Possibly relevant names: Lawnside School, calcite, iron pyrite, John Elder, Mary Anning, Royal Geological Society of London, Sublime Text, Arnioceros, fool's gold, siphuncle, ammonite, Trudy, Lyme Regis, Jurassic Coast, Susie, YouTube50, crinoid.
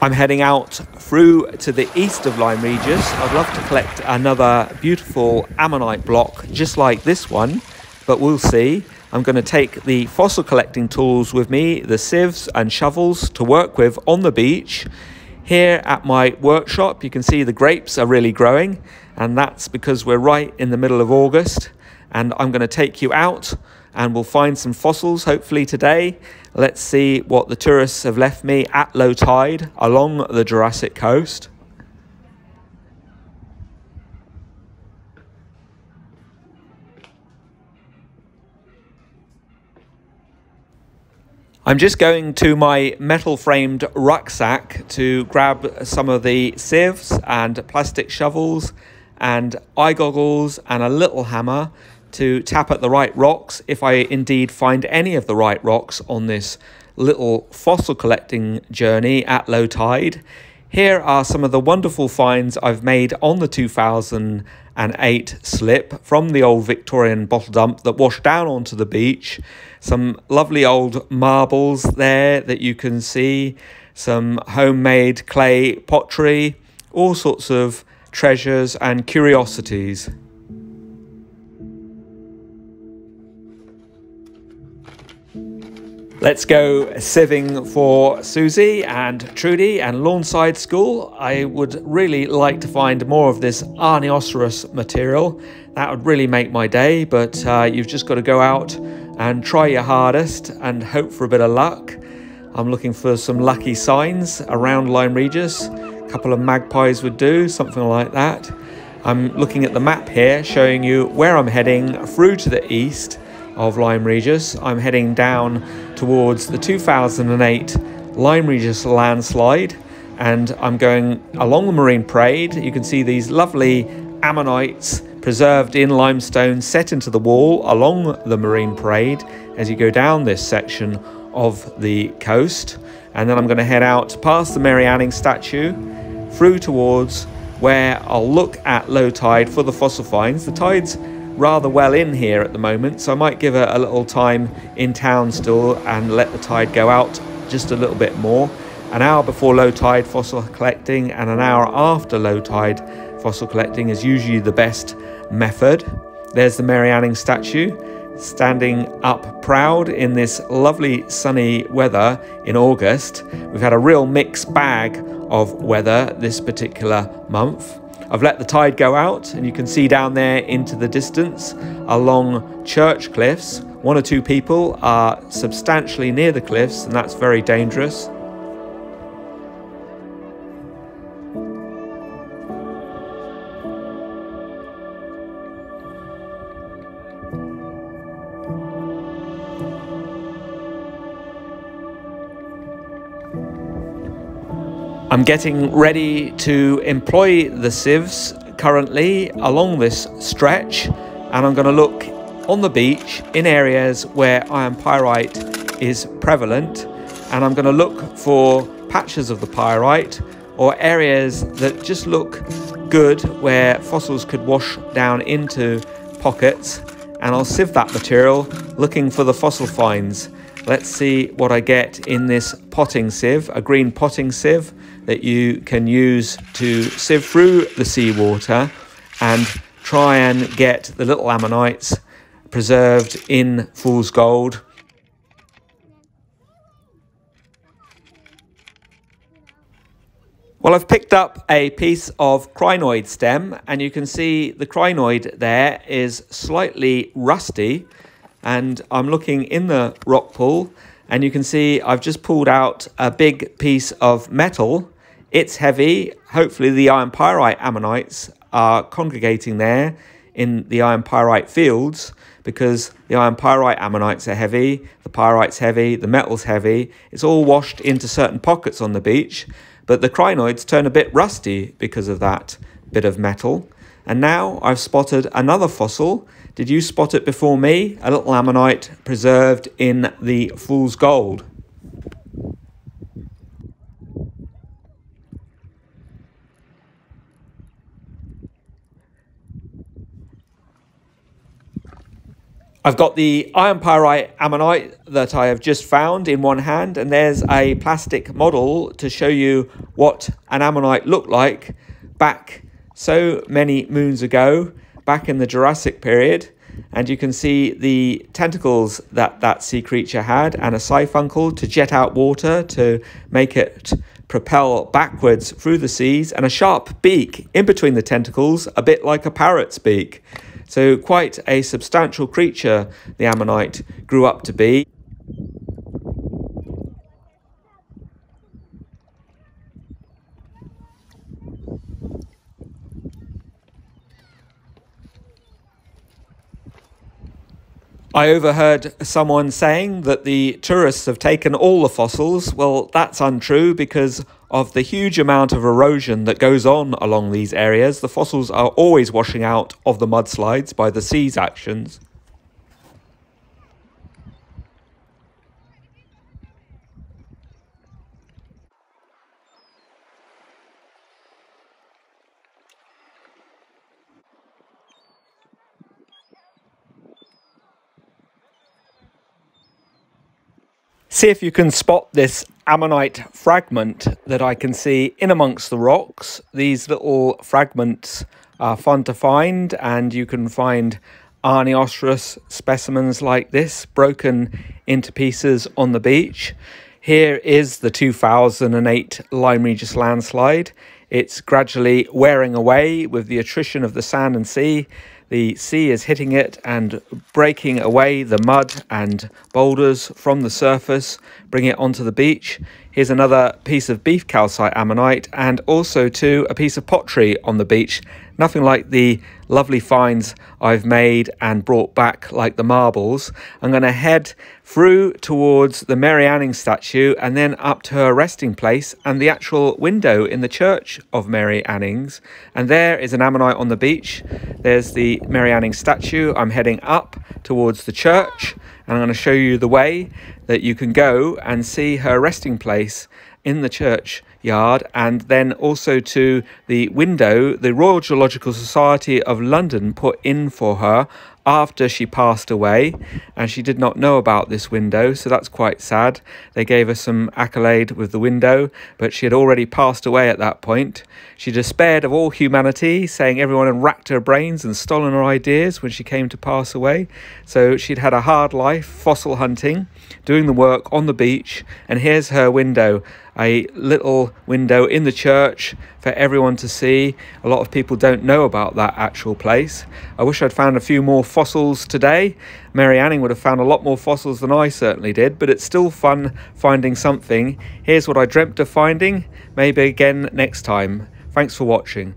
I'm heading out through to the east of Lyme Regis. I'd love to collect another beautiful ammonite block just like this one, but we'll see. I'm going to take the fossil collecting tools with me, the sieves and shovels to work with on the beach. Here at my workshop, you can see the grapes are really growing, and that's because we're right in the middle of August. And I'm going to take you out and we'll find some fossils hopefully today. Let's see what the tourists have left me at low tide along the Jurassic Coast. I'm just going to my metal-framed rucksack to grab some of the sieves and plastic shovels and eye goggles and a little hammer to tap at the right rocks, if I indeed find any of the right rocks on this little fossil collecting journey at low tide. Here are some of the wonderful finds I've made on the 2008 slip from the old Victorian bottle dump that washed down onto the beach. Some lovely old marbles there that you can see, some homemade clay pottery, all sorts of treasures and curiosities. Let's go sieving for Susie and Trudy and Lawnside School. I would really like to find more of this Arnioceros material. That would really make my day, but you've just got to go out and try your hardest and hope for a bit of luck. I'm looking for some lucky signs around Lyme Regis. A couple of magpies would do, something like that. I'm looking at the map here, showing you where I'm heading through to the east of Lyme Regis. I'm heading down towards the 2008 Lyme Regis landslide, and I'm going along the Marine Parade. You can see these lovely ammonites preserved in limestone set into the wall along the Marine Parade as you go down this section of the coast. And then I'm going to head out past the Mary Anning statue through towards where I'll look at low tide for the fossil finds. The tide's rather well in here at the moment, so I might give it a little time in town still and let the tide go out just a little bit more. An hour before low tide fossil collecting and an hour after low tide fossil collecting is usually the best method. There's the Mary Anning statue standing up proud in this lovely sunny weather in August. We've had a real mixed bag of weather this particular month. I've let the tide go out, and you can see down there into the distance along church cliffs. One or two people are substantially near the cliffs, and that's very dangerous. I'm getting ready to employ the sieves currently along this stretch, and I'm going to look on the beach in areas where iron pyrite is prevalent, and I'm going to look for patches of the pyrite or areas that just look good where fossils could wash down into pockets, and I'll sieve that material looking for the fossil finds. Let's see what I get in this potting sieve, a green potting sieve that you can use to sieve through the seawater and try and get the little ammonites preserved in fool's gold. Well, I've picked up a piece of crinoid stem, and you can see the crinoid there is slightly rusty. And I'm looking in the rock pool, and you can see I've just pulled out a big piece of metal. It's heavy. Hopefully the iron pyrite ammonites are congregating there in the iron pyrite fields, because the iron pyrite ammonites are heavy, the pyrite's heavy, the metal's heavy. It's all washed into certain pockets on the beach, but the crinoids turn a bit rusty because of that bit of metal. And now I've spotted another fossil. Did you spot it before me? A little ammonite preserved in the fool's gold. I've got the iron pyrite ammonite that I have just found in one hand, and there's a plastic model to show you what an ammonite looked like back so many moons ago, back in the Jurassic period. And you can see the tentacles that that sea creature had and a siphuncle to jet out water to make it propel backwards through the seas, and a sharp beak in between the tentacles, a bit like a parrot's beak. So quite a substantial creature the ammonite grew up to be. I overheard someone saying that the tourists have taken all the fossils. Well, that's untrue because of the huge amount of erosion that goes on along these areas. The fossils are always washing out of the mudslides by the sea's actions. See if you can spot this ammonite fragment that I can see in amongst the rocks. These little fragments are fun to find, and you can find Arnioceros specimens like this broken into pieces on the beach. Here is the 2008 Lyme Regis landslide. It's gradually wearing away with the attrition of the sand and sea. The sea is hitting it and breaking away the mud and boulders from the surface, bringing it onto the beach. Here's another piece of beef calcite ammonite, and also too a piece of pottery on the beach. Nothing like the lovely finds I've made and brought back like the marbles. I'm going to head through towards the Mary Anning statue and then up to her resting place and the actual window in the church of Mary Anning's. And there is an ammonite on the beach. There's the Mary Anning statue. I'm heading up towards the church and I'm going to show you the way that you can go and see her resting place in the churchyard, and then also to the window the Royal Geological Society of London put in for her after she passed away, and she did not know about this window, so that's quite sad. They gave her some accolade with the window, but she had already passed away at that point. She despaired of all humanity, saying everyone had racked her brains and stolen her ideas when she came to pass away. So she'd had a hard life, fossil hunting, doing the work on the beach, and here's her window. A little window in the church for everyone to see. A lot of people don't know about that actual place. I wish I'd found a few more fossils today. Mary Anning would have found a lot more fossils than I certainly did, but it's still fun finding something. Here's what I dreamt of finding. Maybe again next time. Thanks for watching.